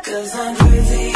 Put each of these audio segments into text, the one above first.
'Cause I'm breathing.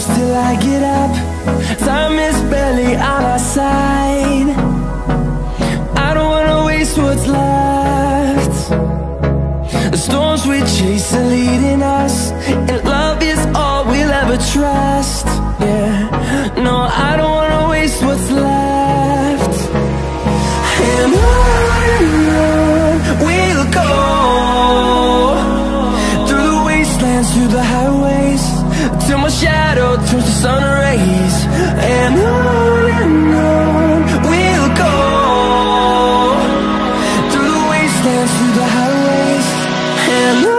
Till I get up, time is barely on our side. I don't wanna waste what's left. The storms we chase are leading us, and love is all we'll ever trust. Yeah, no, I don't wanna waste what's left. And on we'll go, through the wastelands, through the highways, till my shadow turns to sun rays. And on we'll go, through the wastelands, through the highways, and on.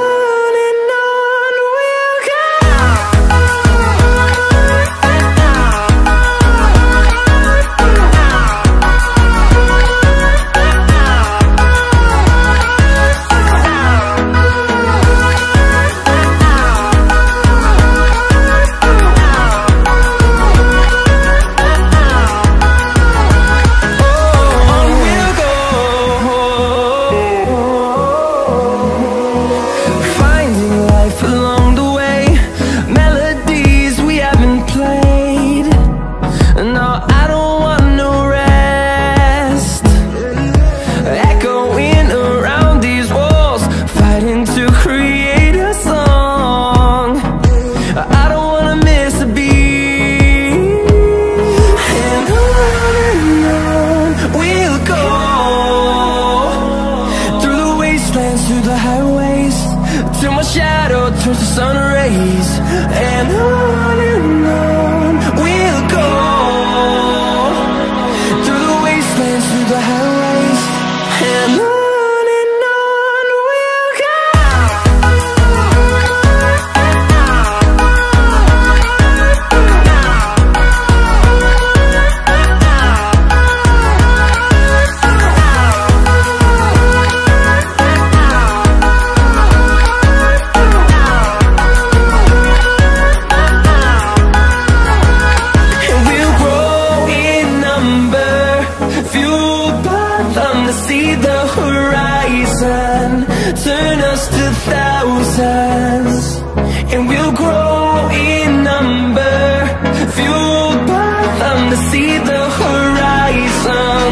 to see the horizon,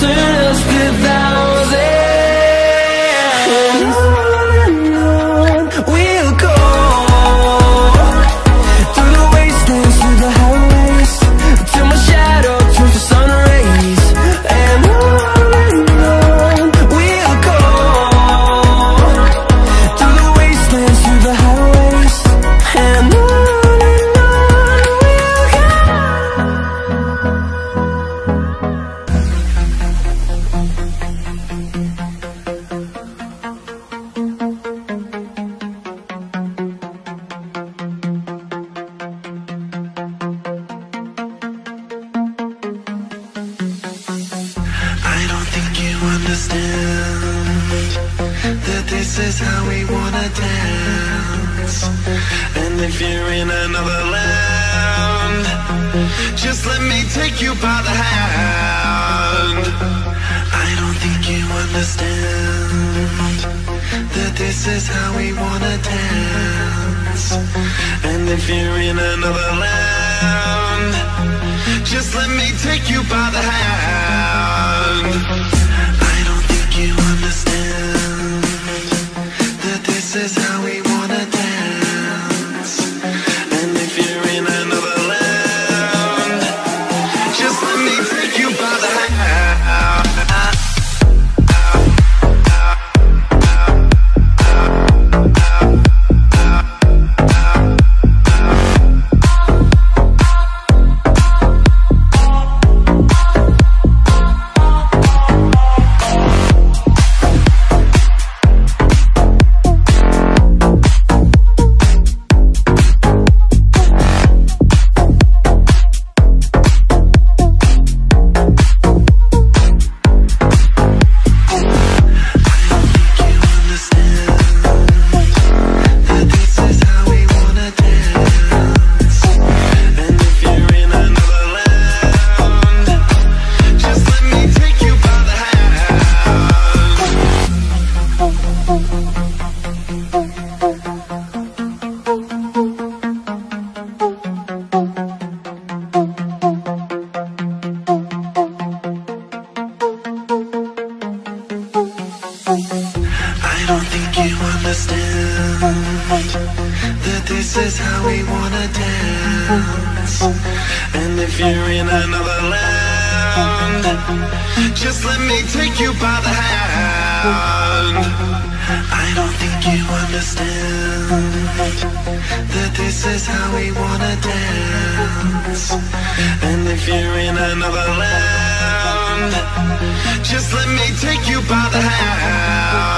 turn us to thousands. On and on we'll go, through the wastelands, through the highways, till my shadow turns to sun rays. And on we'll go, through the wastelands, through the highways, and that this is how we wanna dance. And if you're in another land, just let me take you by the hand. I don't think you understand that this is how we wanna dance. And if you're in another land, just let me take you by the hand. You understand that this is how we wanna dance. And if you're in another land, just let me take you by the hand. That this is how we wanna dance. And if you're in another land, just let me take you by the hand. I don't think you understand that this is how we wanna dance. And if you're in another land, just let me take you by the hand.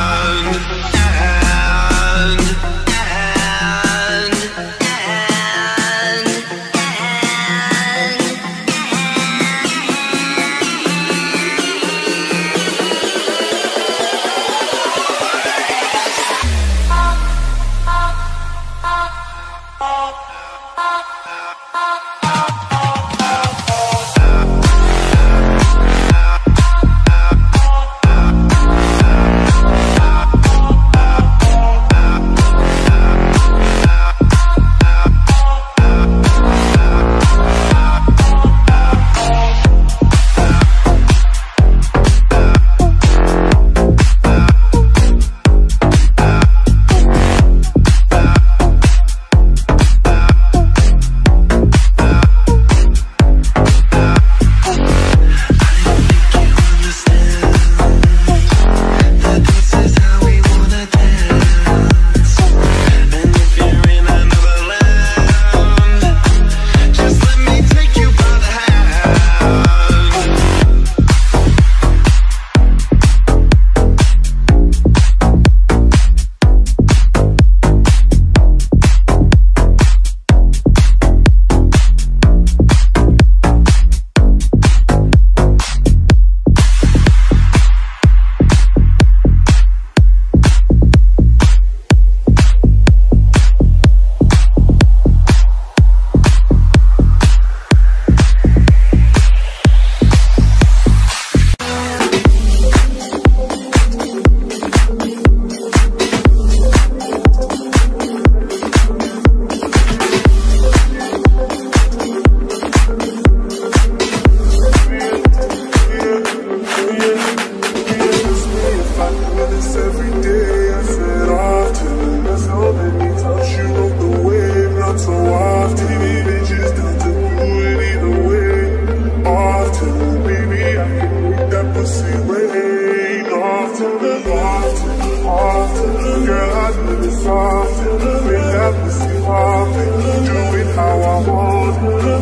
often. Your husband is often. We never see often. Doing how I want.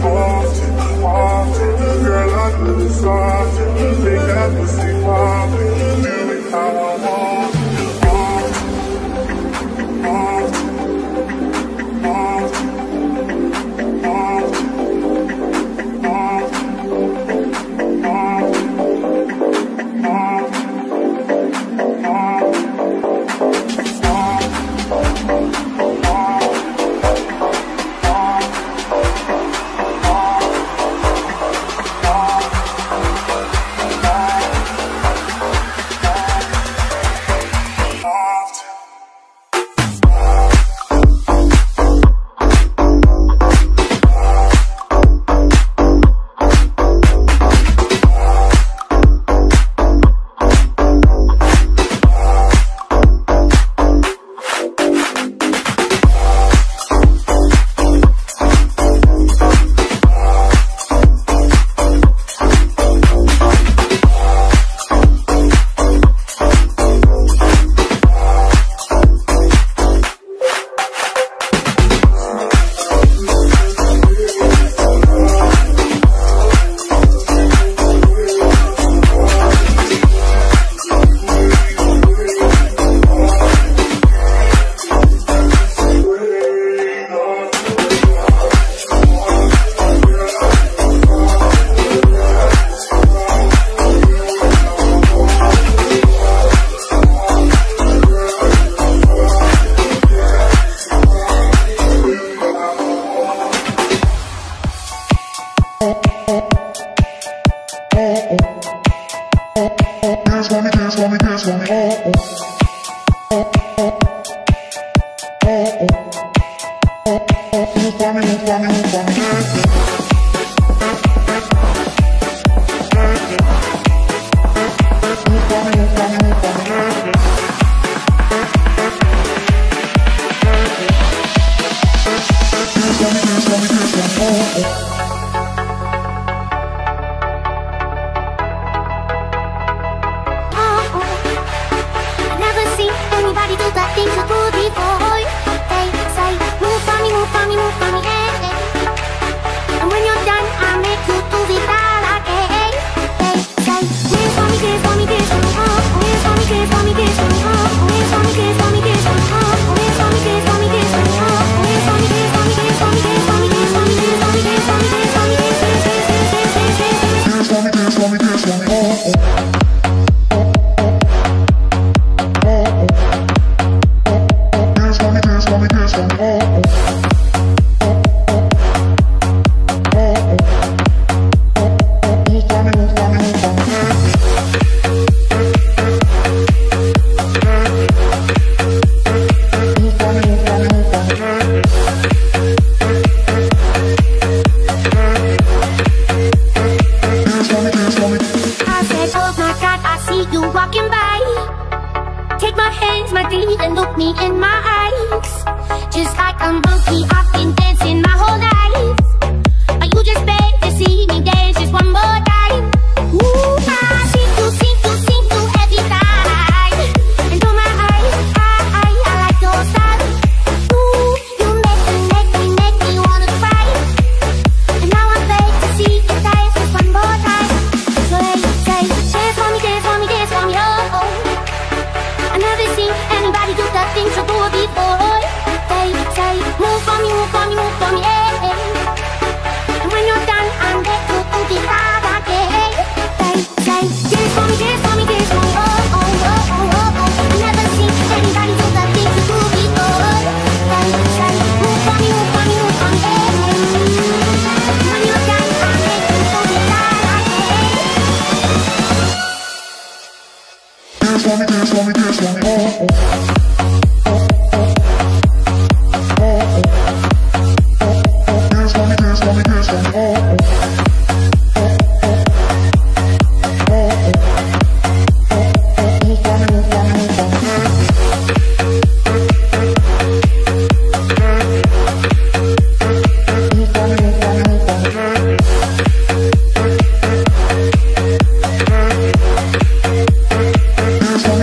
Often, often. Your husband is often. We never see often. Doing how I want.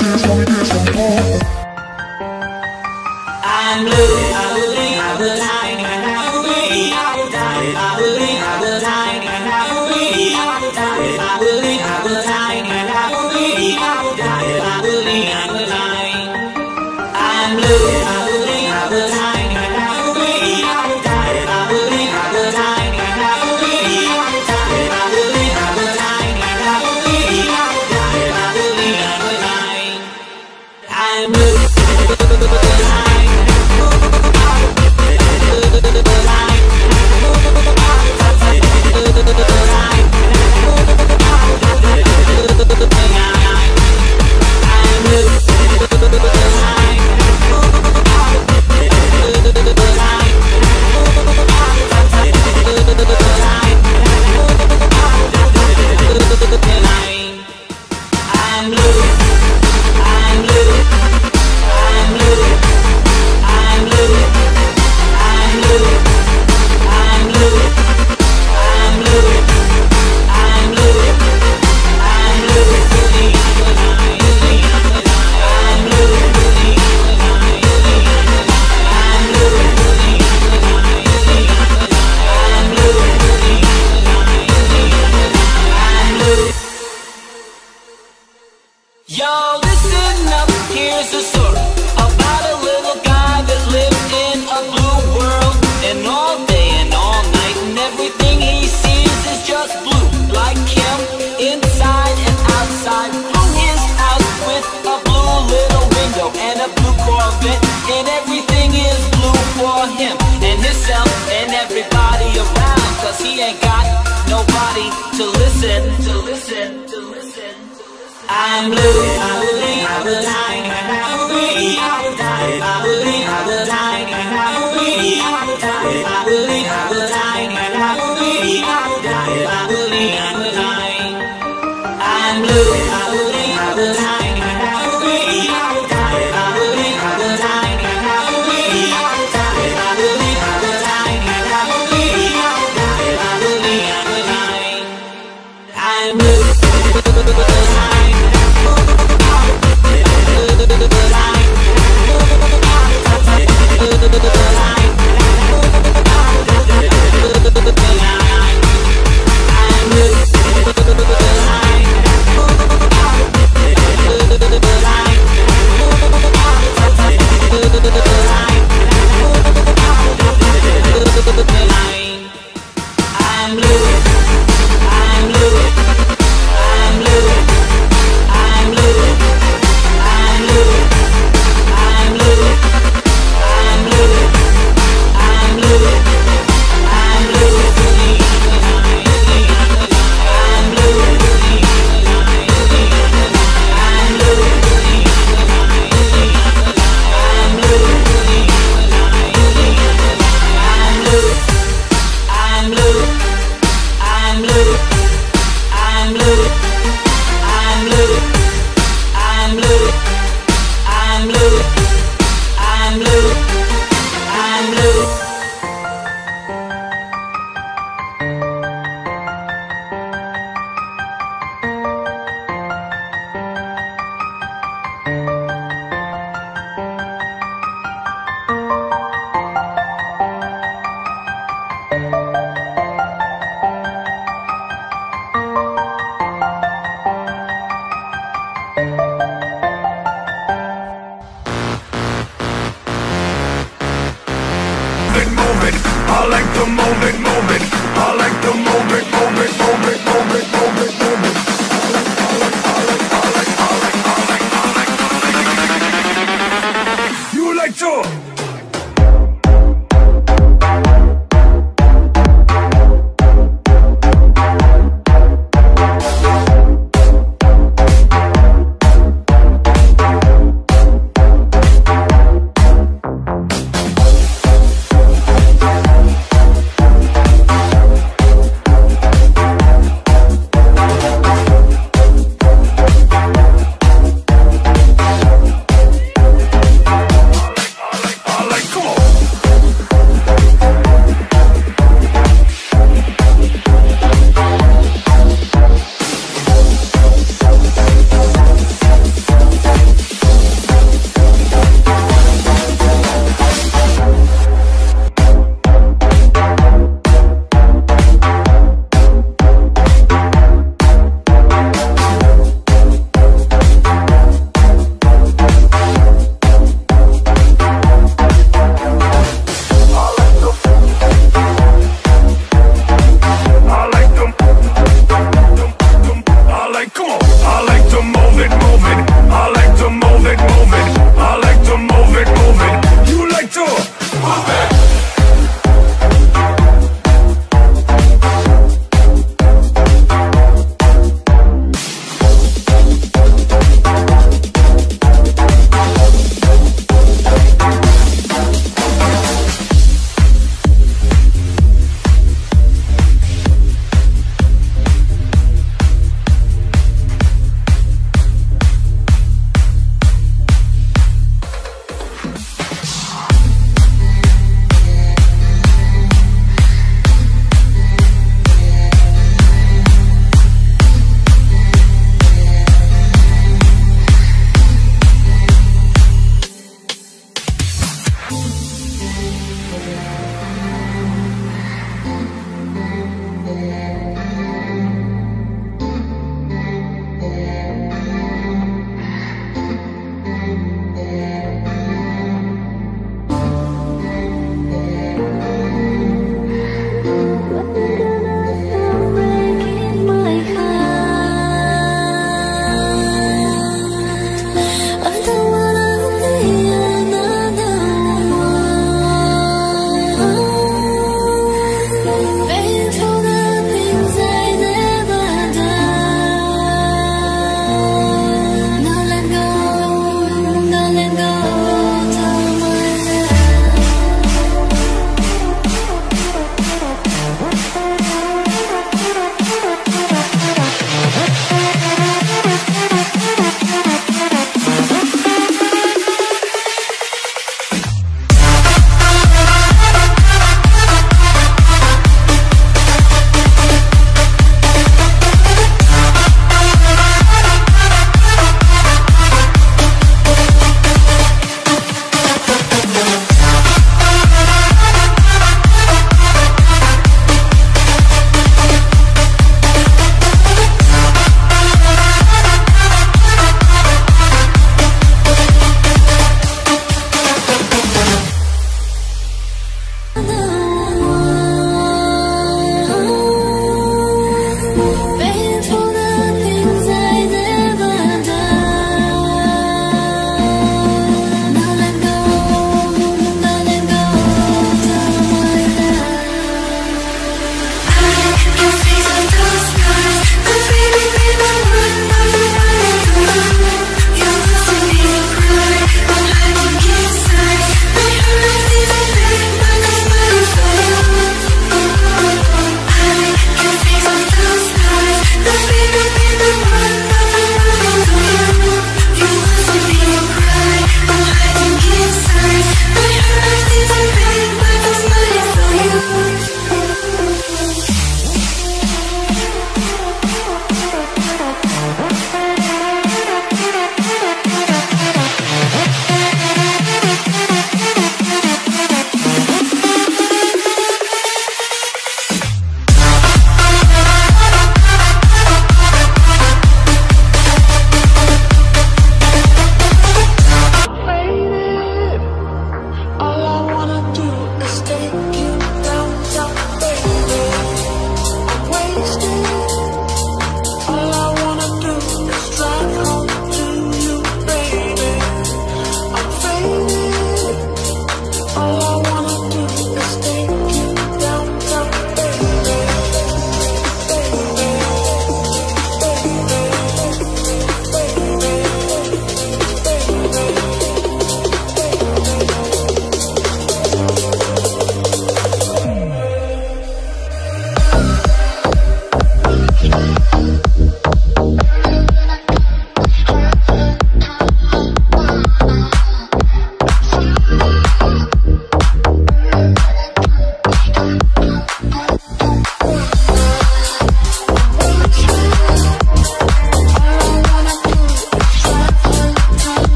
There's There's a story about a little guy that lived in a blue world, and all day and all night, and everything he sees is just blue. Like him, inside and outside, blue is out with a blue little window and a blue Corvette, and everything is blue for him and himself and everybody around, cause he ain't got nobody to listen, I'm blue, I will die, I'm blue, I will die.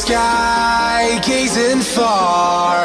sky, gazing far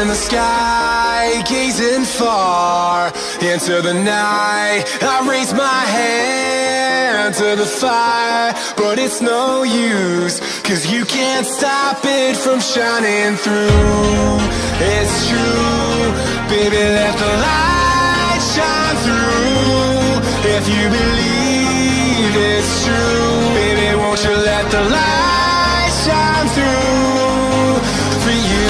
In the sky, gazing far into the night, I raise my hand to the fire, but it's no use, 'cause you can't stop it from shining through. It's true, baby, let the light shine through. If you believe it's true, baby, won't you let the light shine through for you?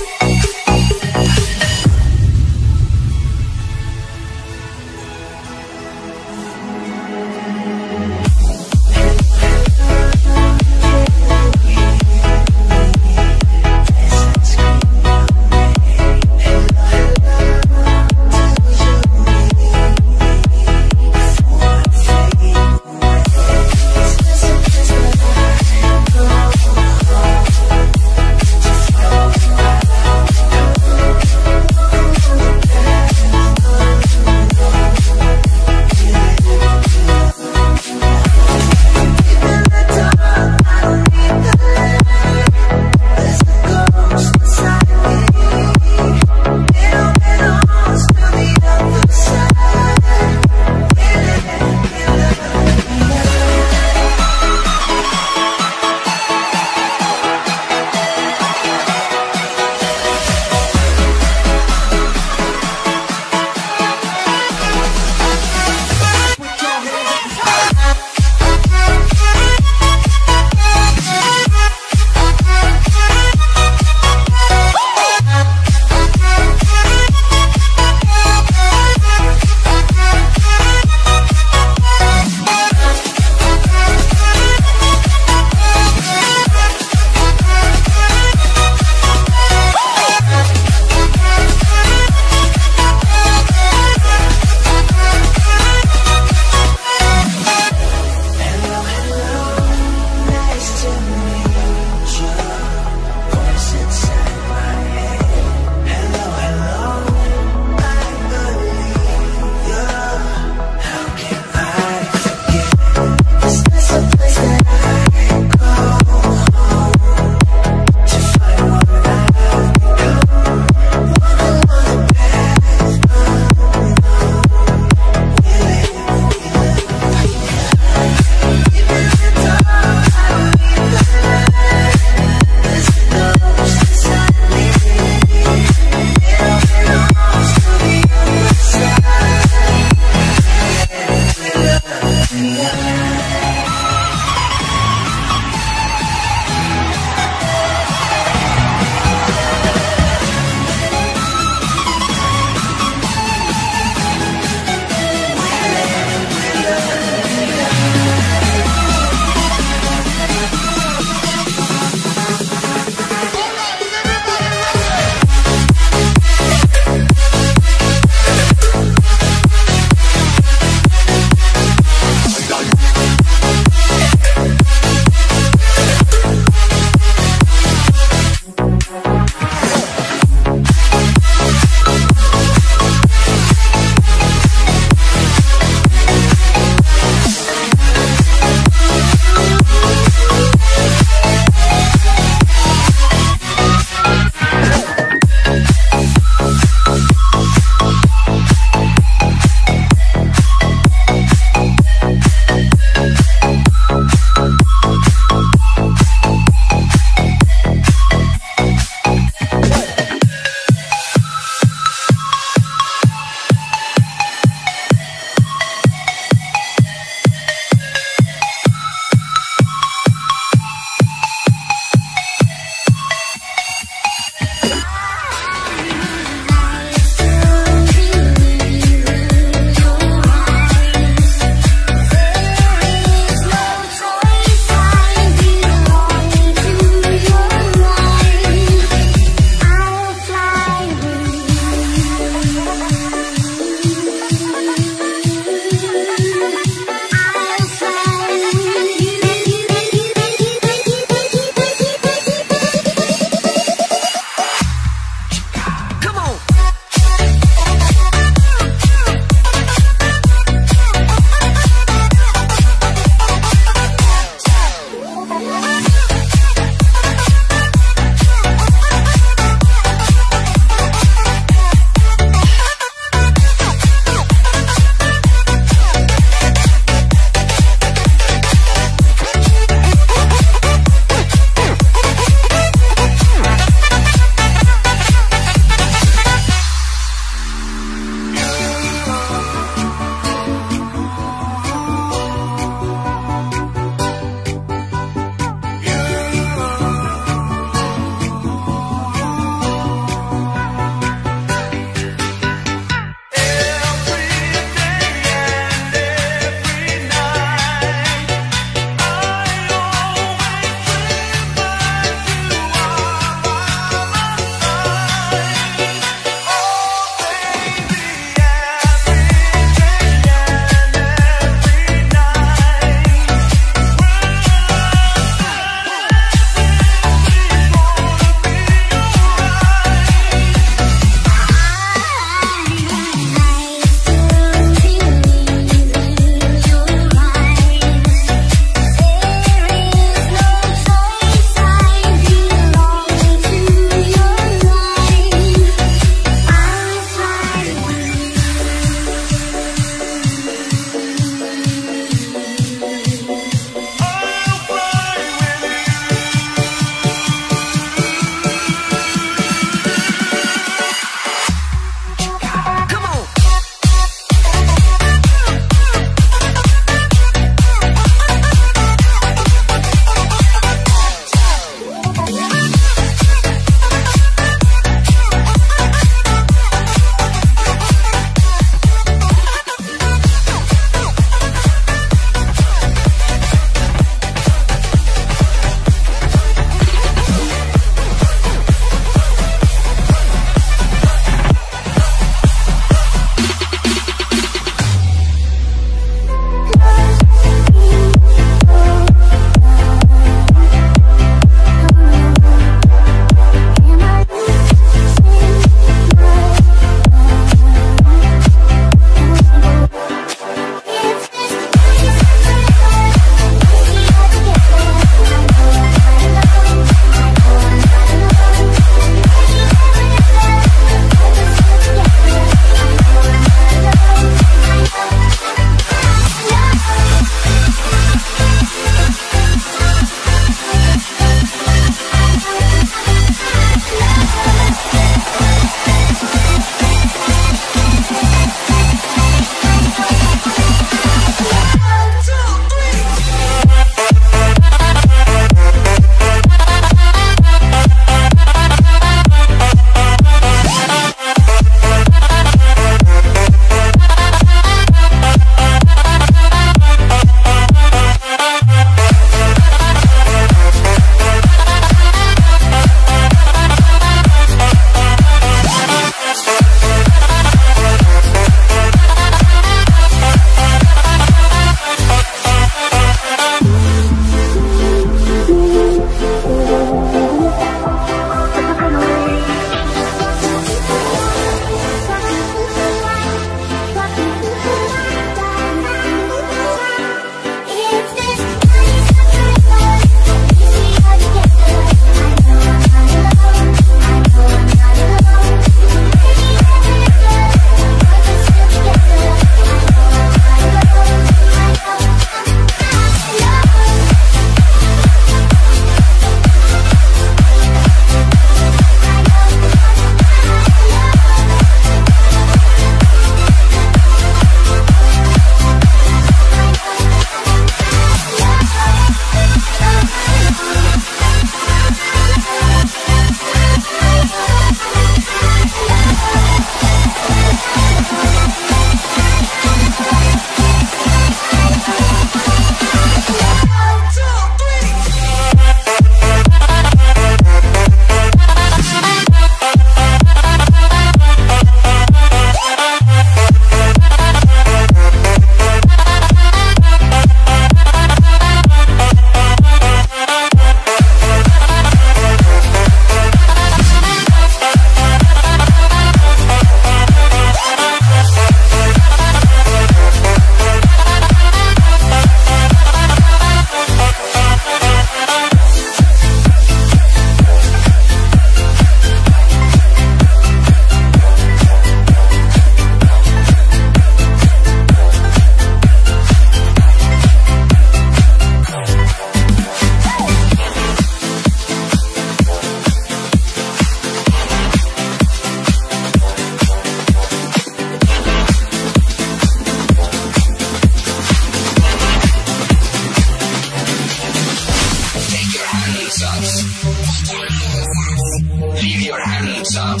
Leave your hands off.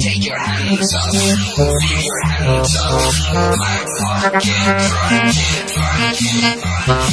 Take your hands off. Leave your hands off. My pocket, leave your hands off. Take your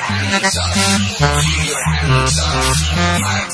hands off. Leave your hands off. My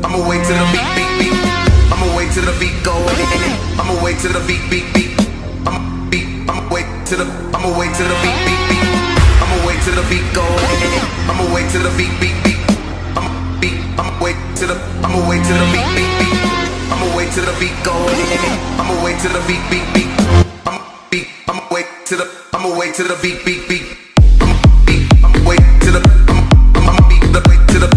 I'ma wait till the beat, beat, beat. I'ma wait till the beat go. I'ma wait till the beat, beat, beat. I'ma wait till the, I'ma wait till the beat, beat, beat. I'ma wait till the beat go. I'ma wait till the beat, beat, beat. I'ma wait till the, I'ma wait till the beat, beat, beat. I'ma wait till the beat go. I'ma wait till the beat, beat, beat. I'ma wait till the, I'ma wait till the beat, beat, beat. I'ma wait till the, I'ma beat the wait till the.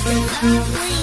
This is what we're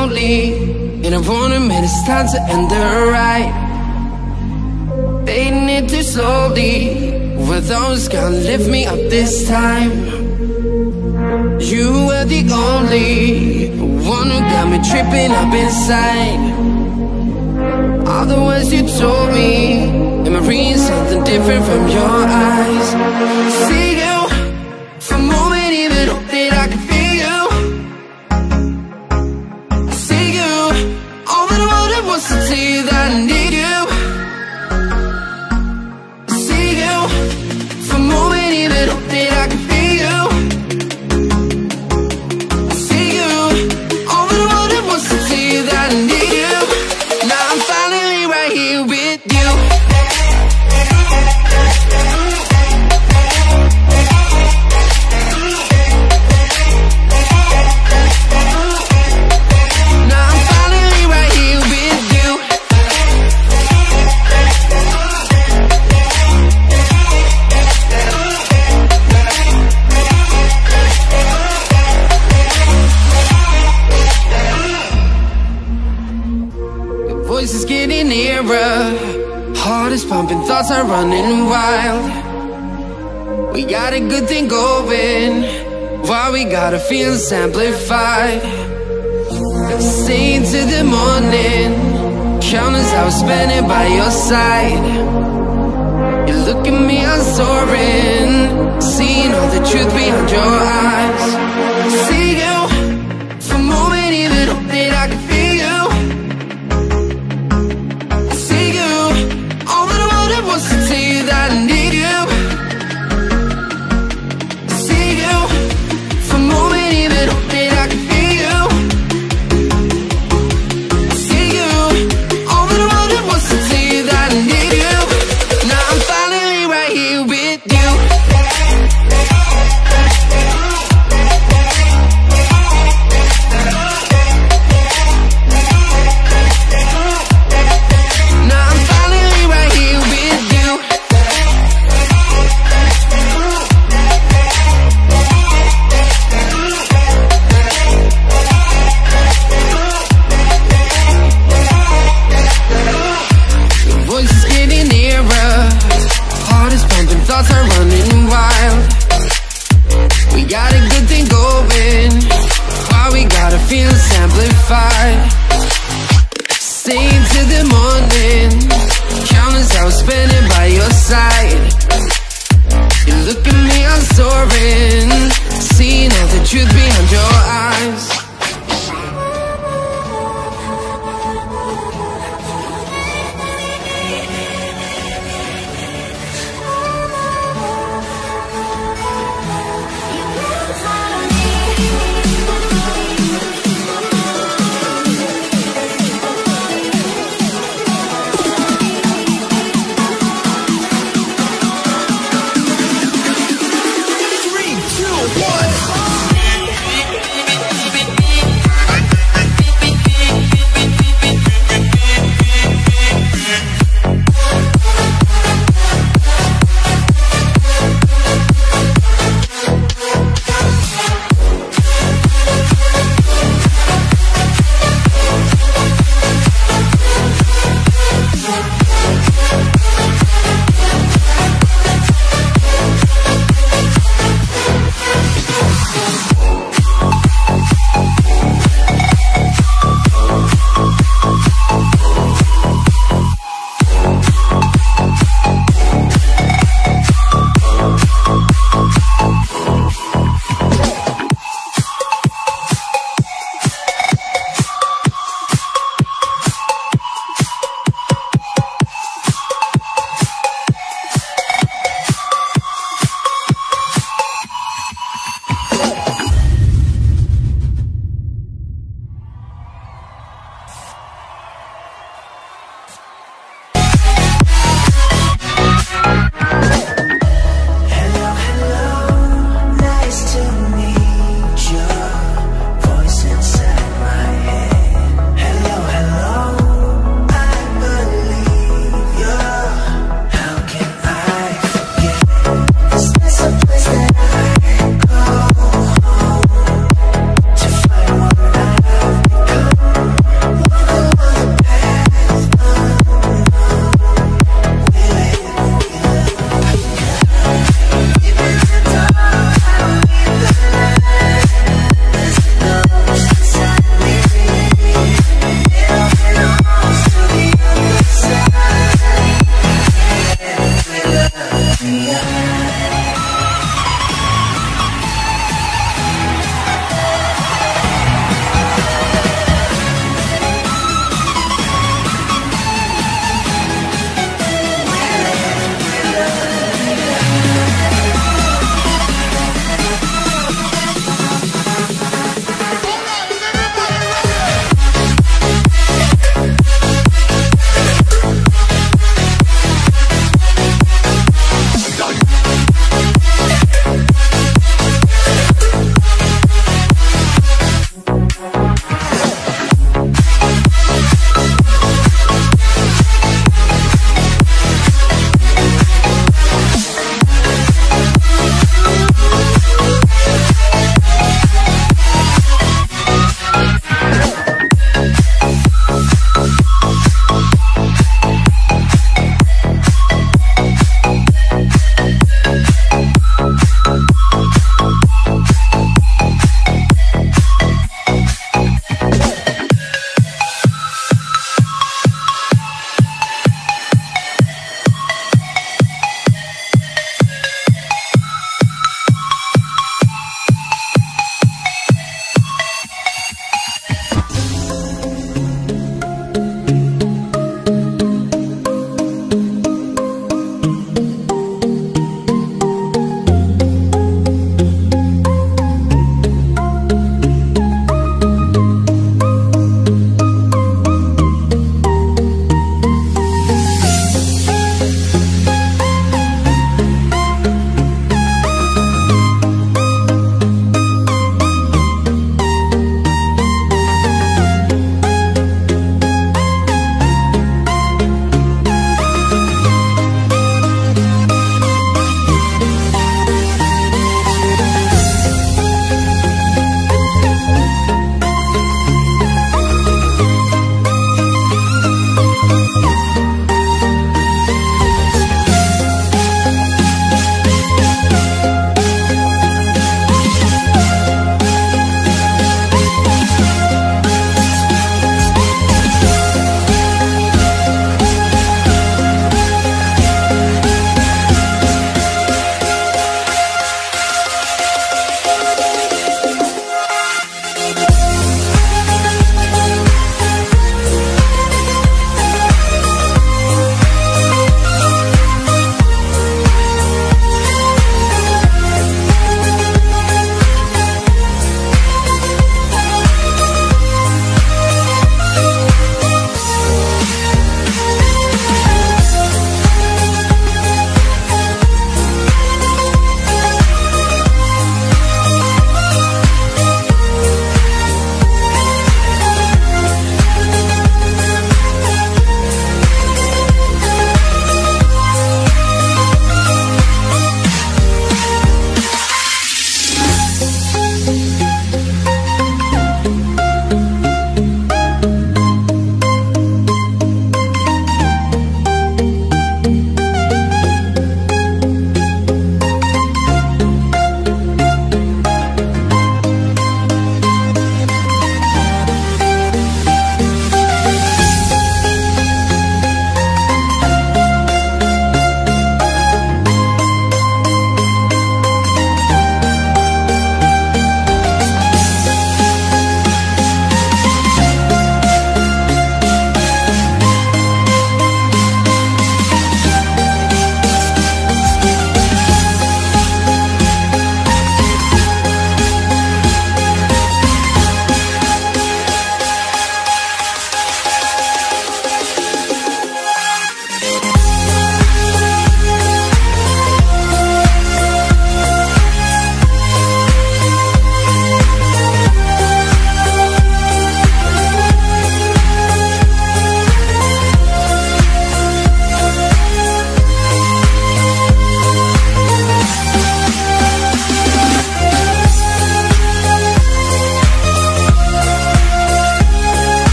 lonely. And I wanna admit it's time to end the ride. Fading it too slowly. Were those gonna lift me up this time? You were the only one who got me tripping up inside. All the words you told me, am I reading something different from your eyes? See you for a moment, even hope that I can feel you. I see you, all that I wanted was to tell you that I need you. Heart is pumping, thoughts are running wild. We got a good thing going, while we got our feelings amplified. Sing to the morning, counting as I was spending by your side. You look at me, I'm soaring, seeing all the truth behind your eyes. See you for a moment, even hope that I can feel.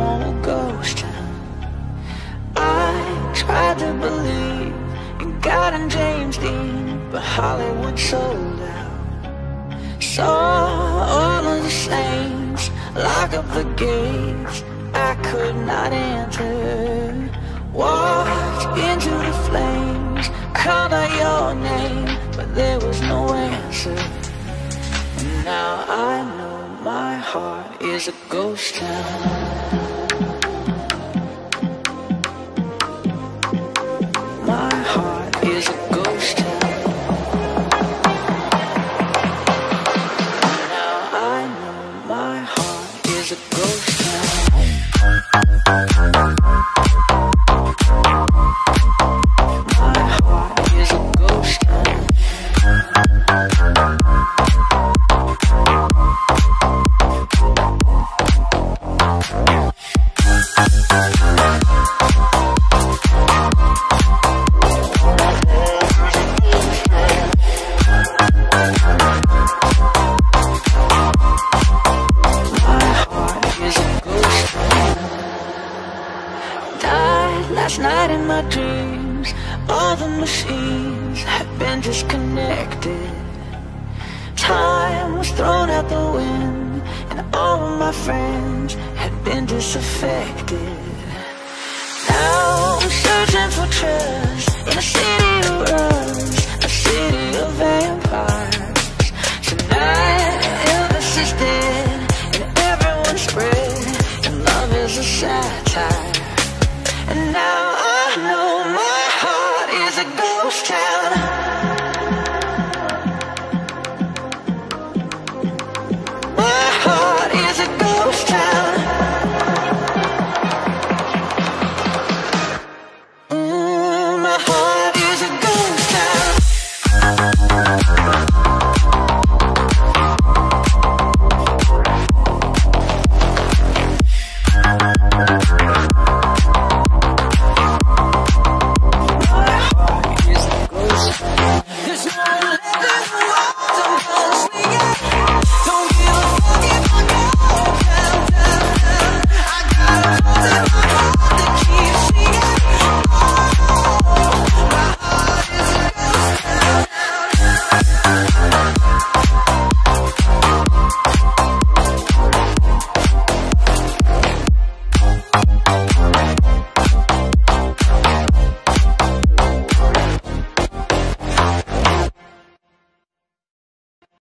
I'm all ghost. I tried to believe in God and James Dean, but Hollywood sold out. Saw all of the saints lock up the gates I could not enter. Walked into the flames, called out your name, but there was no answer. And now I know my heart is a ghost town. My heart is a ghost town. Now I know my heart is a ghost town. My heart is a ghost town. Last night in my dreams, all the machines had been disconnected. Time was thrown out the wind, and all of my friends had been disaffected. Now I'm searching for trust in a city of rust, a city of vampires. Tonight, Elvis is dead, and everyone's spread, and love is a satire. And now I know my heart is a ghost town. My heart is a ghost town. My heart is a ghost town.